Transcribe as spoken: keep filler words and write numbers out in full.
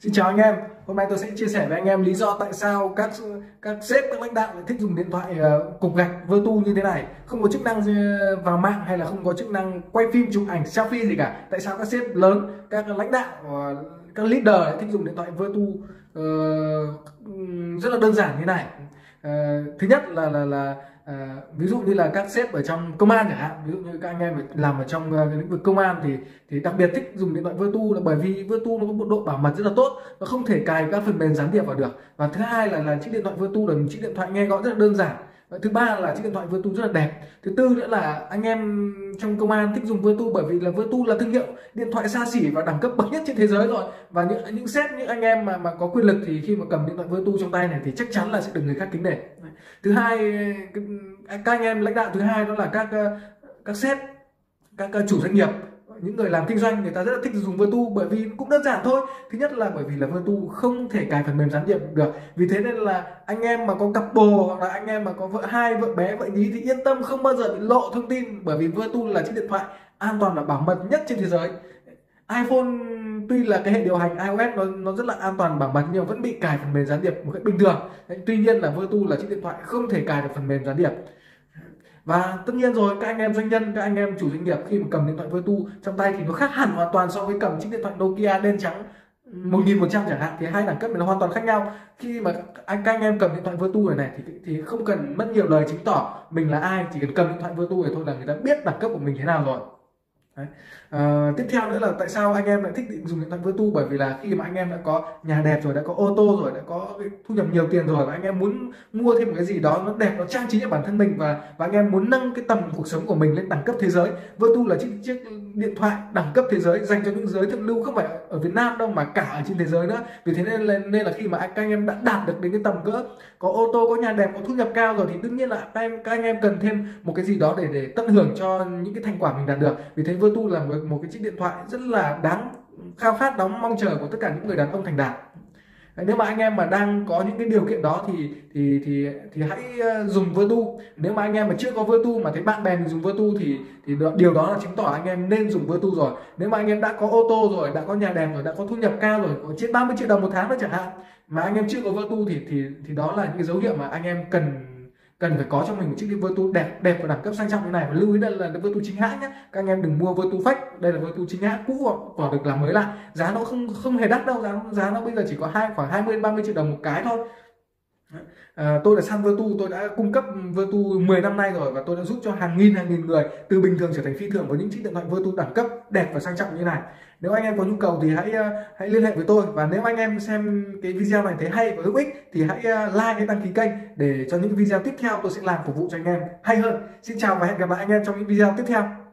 Xin chào anh em, hôm nay tôi sẽ chia sẻ với anh em lý do tại sao các các sếp, các lãnh đạo lại thích dùng điện thoại uh, cục gạch Vertu như thế này, không có chức năng vào mạng hay là không có chức năng quay phim, chụp ảnh, selfie gì cả. Tại sao các sếp lớn, các lãnh đạo, uh, các leader lại thích dùng điện thoại Vertu uh, rất là đơn giản như thế này. Uh, thứ nhất là là là À, ví dụ như là các sếp ở trong công an chẳng hạn, ví dụ như các anh em làm ở trong uh, lĩnh vực công an thì thì đặc biệt thích dùng điện thoại Vertu là bởi vì Vertu nó có một độ bảo mật rất là tốt, nó không thể cài các phần mềm gián điệp vào được. Và thứ hai là là chiếc điện thoại Vertu là một chiếc điện thoại nghe gọi rất là đơn giản. Và thứ ba là chiếc điện thoại Vertu rất là đẹp. Thứ tư nữa là anh em trong công an thích dùng Vertu bởi vì là Vertu là thương hiệu điện thoại xa xỉ và đẳng cấp bậc nhất trên thế giới rồi, và những những sếp, những anh em mà mà có quyền lực thì khi mà cầm điện thoại Vertu trong tay này thì chắc chắn là sẽ được người khác kính nể. Thứ hai, các anh em lãnh đạo thứ hai đó là các các sếp, các chủ doanh nghiệp, những người làm kinh doanh, người ta rất là thích dùng Vertu bởi vì cũng đơn giản thôi. Thứ nhất là bởi vì là Vertu không thể cài phần mềm gián điệp được, vì thế nên là anh em mà có cặp bồ hoặc là anh em mà có vợ hai, vợ bé, vợ nhí thì yên tâm không bao giờ bị lộ thông tin, bởi vì Vertu là chiếc điện thoại an toàn và bảo mật nhất trên thế giới. iPhone tuy là cái hệ điều hành iOS nó, nó rất là an toàn bảo mật nhưng vẫn bị cài phần mềm gián điệp một cách bình thường. Tuy nhiên là Vertu là chiếc điện thoại không thể cài được phần mềm gián điệp. Và tất nhiên rồi, các anh em doanh nhân, các anh em chủ doanh nghiệp khi mà cầm điện thoại Vertu trong tay thì nó khác hẳn hoàn toàn so với cầm chiếc điện thoại Nokia đen trắng một nghìn một trăm chẳng hạn, thì hai đẳng cấp này nó hoàn toàn khác nhau. Khi mà anh các anh em cầm điện thoại Vertu này này thì thì không cần mất nhiều lời chứng tỏ mình là ai, chỉ cần cầm điện thoại Vertu này thôi là người ta biết đẳng cấp của mình thế nào rồi. Đấy. À, tiếp theo nữa là tại sao anh em lại thích dùng điện thoại Vertu, bởi vì là khi mà anh em đã có nhà đẹp rồi, đã có ô tô rồi, đã có thu nhập nhiều tiền rồi và anh em muốn mua thêm một cái gì đó nó đẹp, nó trang trí cho bản thân mình, và và anh em muốn nâng cái tầm cuộc sống của mình lên đẳng cấp thế giới. Vertu là chiếc chiếc điện thoại đẳng cấp thế giới dành cho những giới thượng lưu, không phải ở Việt Nam đâu mà cả ở trên thế giới nữa. Vì thế nên là, nên là khi mà các anh em đã đạt được đến cái tầm cỡ có ô tô, có nhà đẹp, có thu nhập cao rồi thì đương nhiên là các em các anh em cần thêm một cái gì đó để để tận hưởng cho những cái thành quả mình đạt được. Vì thế Vertu là một, một cái chiếc điện thoại rất là đáng khao khát, đóng mong chờ của tất cả những người đàn ông thành đạt. Nếu mà anh em mà đang có những cái điều kiện đó thì thì thì thì hãy dùng Vertu. Nếu mà anh em mà chưa có Vertu mà thấy bạn bè mình dùng Vertu thì thì điều đó là chứng tỏ anh em nên dùng Vertu rồi. Nếu mà anh em đã có ô tô rồi, đã có nhà đẹp rồi, đã có thu nhập cao rồi, có trên ba mươi triệu đồng một tháng nữa chẳng hạn mà anh em chưa có Vertu thì thì thì đó là những cái dấu hiệu mà anh em cần cần phải có cho mình một chiếc Vertu đẹp đẹp và đẳng cấp sang trọng như này. Và lưu ý đây là Vertu chính hãng nhé, các anh em đừng mua Vertu fake. Đây là Vertu chính hãng cũ và được làm mới lại, giá nó không không hề đắt đâu, giá giá nó bây giờ chỉ có hai khoảng hai mươi đến ba mươi triệu đồng một cái thôi. À, tôi là San Vertu, tôi đã cung cấp Vertu mười năm nay rồi và tôi đã giúp cho hàng nghìn hàng nghìn người từ bình thường trở thành phi thường với những chiếc điện thoại Vertu đẳng cấp, đẹp và sang trọng như này. Nếu anh em có nhu cầu thì hãy hãy liên hệ với tôi, và nếu anh em xem cái video này thấy hay và hữu ích thì hãy like hay đăng ký kênh để cho những video tiếp theo tôi sẽ làm phục vụ cho anh em hay hơn. Xin chào và hẹn gặp lại anh em trong những video tiếp theo.